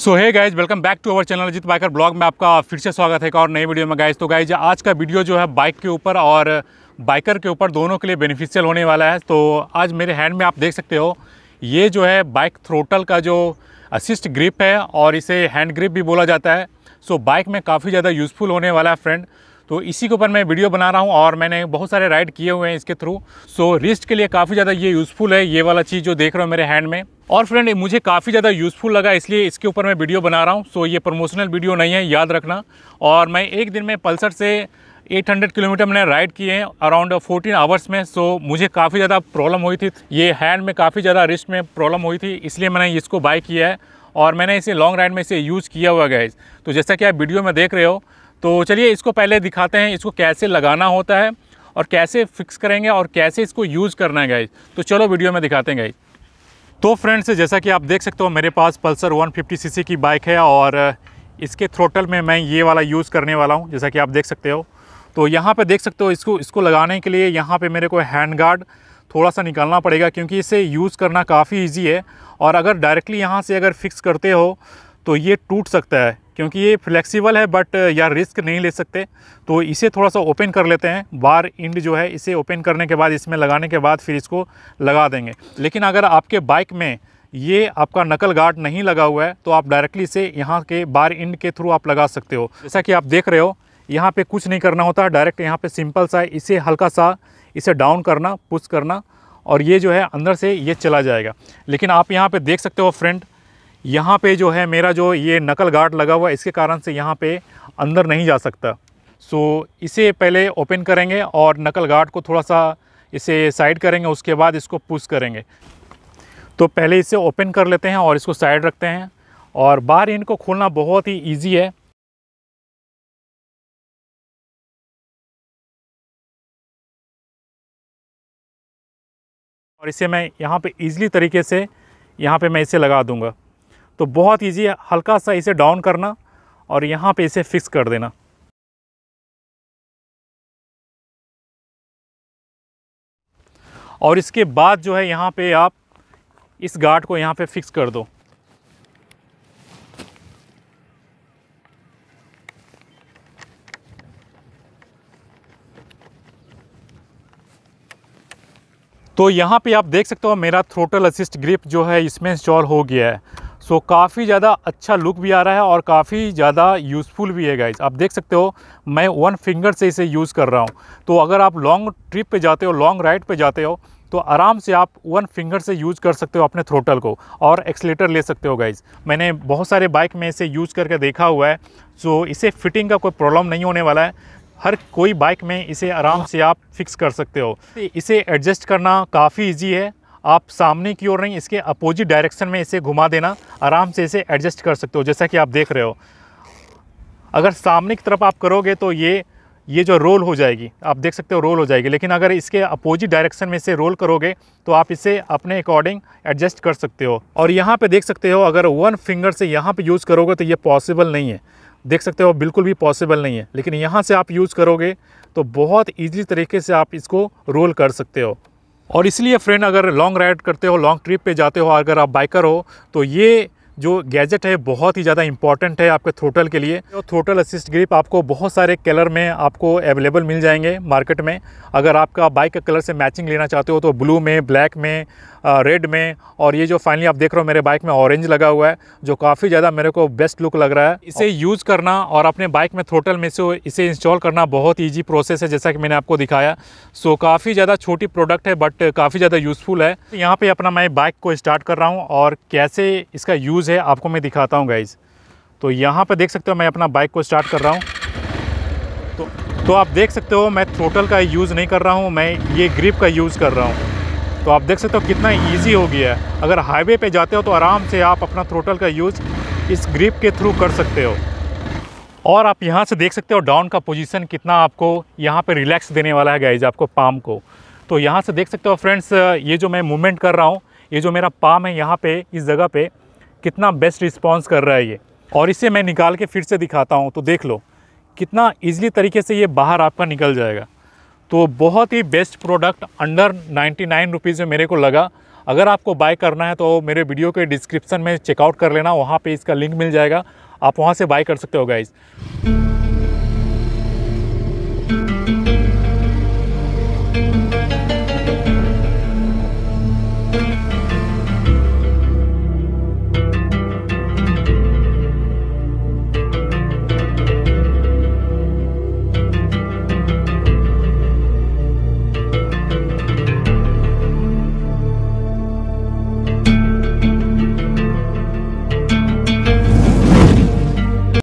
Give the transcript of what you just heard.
So hey guys welcome back to our channel Ajit biker blog में आपका फिर से स्वागत है एक और नई वीडियो में गाइज। तो गाइज आज का वीडियो जो है बाइक के ऊपर और बाइकर के ऊपर दोनों के लिए बेनिफिशियल होने वाला है। तो आज मेरे हैंड में आप देख सकते हो ये जो है बाइक थ्रोटल का जो असिस्ट ग्रिप है और इसे हैंड ग्रिप भी बोला जाता है। सो बाइक में काफ़ी ज़्यादा यूज़फुल होने वाला है फ्रेंड। तो इसी के ऊपर मैं वीडियो बना रहा हूँ और मैंने बहुत सारे राइड किए हुए हैं इसके थ्रू। सो रिस्ट के लिए काफ़ी ज़्यादा ये यूज़फुल है ये वाला चीज़ जो देख रहे हो मेरे हैंड में। और फ्रेंड मुझे काफ़ी ज़्यादा यूज़फुल लगा इसलिए इसके ऊपर मैं वीडियो बना रहा हूँ। सो ये प्रमोशनल वीडियो नहीं है याद रखना। और मैं एक दिन में पल्सर से 800 किलोमीटर मैंने राइड किए हैं अराउंड 14 आवर्स में। सो मुझे काफ़ी ज़्यादा प्रॉब्लम हुई थी, ये हैंड में काफ़ी ज़्यादा रिस्ट में प्रॉब्लम हुई थी, इसलिए मैंने इसको बाय किया है और मैंने इसे लॉन्ग राइड में इसे यूज़ किया हुआ गाइस। तो जैसा कि आप वीडियो में देख रहे हो, तो चलिए इसको पहले दिखाते हैं इसको कैसे लगाना होता है और कैसे फिक्स करेंगे और कैसे इसको यूज़ करना है गाइस। तो चलो वीडियो में दिखाते हैं गाइस। तो फ्रेंड्स जैसा कि आप देख सकते हो मेरे पास पल्सर 150 सीसी की बाइक है और इसके थ्रोटल में मैं ये वाला यूज़ करने वाला हूँ जैसा कि आप देख सकते हो। तो यहाँ पे देख सकते हो इसको लगाने के लिए यहाँ पे मेरे को हैंड गार्ड थोड़ा सा निकालना पड़ेगा क्योंकि इसे यूज़ करना काफ़ी ईजी है। और अगर डायरेक्टली यहाँ से अगर फिक्स करते हो तो ये टूट सकता है क्योंकि ये फ्लेक्सिबल है बट यार रिस्क नहीं ले सकते। तो इसे थोड़ा सा ओपन कर लेते हैं, बार इंड जो है इसे ओपन करने के बाद इसमें लगाने के बाद फिर इसको लगा देंगे। लेकिन अगर आपके बाइक में ये आपका नकल गार्ड नहीं लगा हुआ है तो आप डायरेक्टली से यहाँ के बार इंड के थ्रू आप लगा सकते हो। जैसा कि आप देख रहे हो यहाँ पे कुछ नहीं करना होता, डायरेक्ट यहाँ पे सिंपल सा इसे हल्का सा इसे डाउन करना, पुश करना और ये जो है अंदर से ये चला जाएगा। लेकिन आप यहाँ पे देख सकते हो फ्रेंड यहाँ पे जो है मेरा जो ये नकल गार्ड लगा हुआ है इसके कारण से यहाँ पे अंदर नहीं जा सकता। सो इसे पहले ओपन करेंगे और नकल गार्ड को थोड़ा सा इसे साइड करेंगे, उसके बाद इसको पुश करेंगे। तो पहले इसे ओपन कर लेते हैं और इसको साइड रखते हैं और बाहर इनको खोलना बहुत ही ईजी है। और इसे मैं यहाँ पे ईज़िली तरीके से यहाँ पे मैं इसे लगा दूंगा। तो बहुत ईजी है, हल्का सा इसे डाउन करना और यहाँ पे इसे फिक्स कर देना। और इसके बाद जो है यहाँ पे आप इस गार्ड को यहाँ पे फिक्स कर दो। तो यहाँ पे आप देख सकते हो मेरा थ्रोटल असिस्ट ग्रिप जो है इसमें इंस्टॉल हो गया है। सो काफ़ी ज़्यादा अच्छा लुक भी आ रहा है और काफ़ी ज़्यादा यूज़फुल भी है गाइज। आप देख सकते हो मैं वन फिंगर से इसे यूज़ कर रहा हूँ। तो अगर आप लॉन्ग ट्रिप पे जाते हो, लॉन्ग राइड पे जाते हो तो आराम से आप वन फिंगर से यूज़ कर सकते हो अपने थ्रोटल को और एक्सीलेटर ले सकते हो गाइज। मैंने बहुत सारे बाइक में इसे यूज़ करके देखा हुआ है। सो इसे फिटिंग का कोई प्रॉब्लम नहीं होने वाला है, हर कोई बाइक में इसे आराम से आप फिक्स कर सकते हो। इसे एडजस्ट करना काफ़ी इजी है, आप सामने की ओर नहीं इसके अपोजिट डायरेक्शन में इसे घुमा देना, आराम से इसे एडजस्ट कर सकते हो जैसा कि आप देख रहे हो। अगर सामने की तरफ आप करोगे तो ये जो रोल हो जाएगी, आप देख सकते हो रोल हो जाएगी। लेकिन अगर इसके अपोजिट डायरेक्शन में इसे रोल करोगे तो आप इसे अपने अकॉर्डिंग एडजस्ट कर सकते हो। और यहाँ पे देख सकते हो अगर वन फिंगर से यहाँ पे यूज़ करोगे तो ये पॉसिबल नहीं है, देख सकते हो बिल्कुल भी पॉसिबल नहीं है। लेकिन यहाँ से आप यूज़ करोगे तो बहुत ईजी तरीके से आप इसको रोल कर सकते हो। और इसलिए फ्रेंड अगर लॉन्ग राइड करते हो, लॉन्ग ट्रिप पे जाते हो, अगर आप बाइकर हो तो ये जो गैजेट है बहुत ही ज़्यादा इंपॉर्टेंट है आपके थ्रोटल के लिए। तो थ्रोटल असिस्ट ग्रिप आपको बहुत सारे कलर में आपको अवेलेबल मिल जाएंगे मार्केट में। अगर आपका बाइक का कलर से मैचिंग लेना चाहते हो तो ब्लू में, ब्लैक में, रेड में और ये जो फाइनली आप देख रहे हो मेरे बाइक में ऑरेंज लगा हुआ है जो काफ़ी ज़्यादा मेरे को बेस्ट लुक लग रहा है। इसे यूज़ करना और अपने बाइक में थ्रोटल में से इसे इंस्टॉल करना बहुत ईजी प्रोसेस है जैसा कि मैंने आपको दिखाया। सो काफ़ी ज़्यादा छोटी प्रोडक्ट है बट काफ़ी ज़्यादा यूज़फुल है। यहाँ पर अपना मैं बाइक को स्टार्ट कर रहा हूँ और कैसे इसका यूज़ है आपको मैं दिखाता हूं गाइज। तो यहाँ पे देख सकते हो मैं अपना बाइक को स्टार्ट कर रहा हूं। तो आप देख सकते हो मैं थ्रोटल का यूज़ नहीं कर रहा हूं, मैं ये ग्रिप का यूज़ कर रहा हूं। तो आप देख सकते हो कितना इजी हो गया है। अगर हाईवे पे जाते हो तो आराम से आप अपना थ्रोटल का यूज़ इस ग्रिप के थ्रू कर सकते हो। और आप यहाँ से देख सकते हो डाउन का पोजिशन कितना आपको यहाँ पर रिलैक्स देने वाला है गाइज, आपको पाम को। तो यहाँ से देख सकते हो फ्रेंड्स ये जो मैं मूवमेंट कर रहा हूँ, ये जो मेरा पाम है यहाँ पर इस जगह पर कितना बेस्ट रिस्पॉन्स कर रहा है ये। और इसे मैं निकाल के फिर से दिखाता हूँ तो देख लो कितना ईज़िली तरीके से ये बाहर आपका निकल जाएगा। तो बहुत ही बेस्ट प्रोडक्ट अंडर 99 रुपीज़ में मेरे को लगा। अगर आपको बाय करना है तो मेरे वीडियो के डिस्क्रिप्शन में चेकआउट कर लेना, वहाँ पे इसका लिंक मिल जाएगा, आप वहाँ से बाय कर सकते हो गाइस।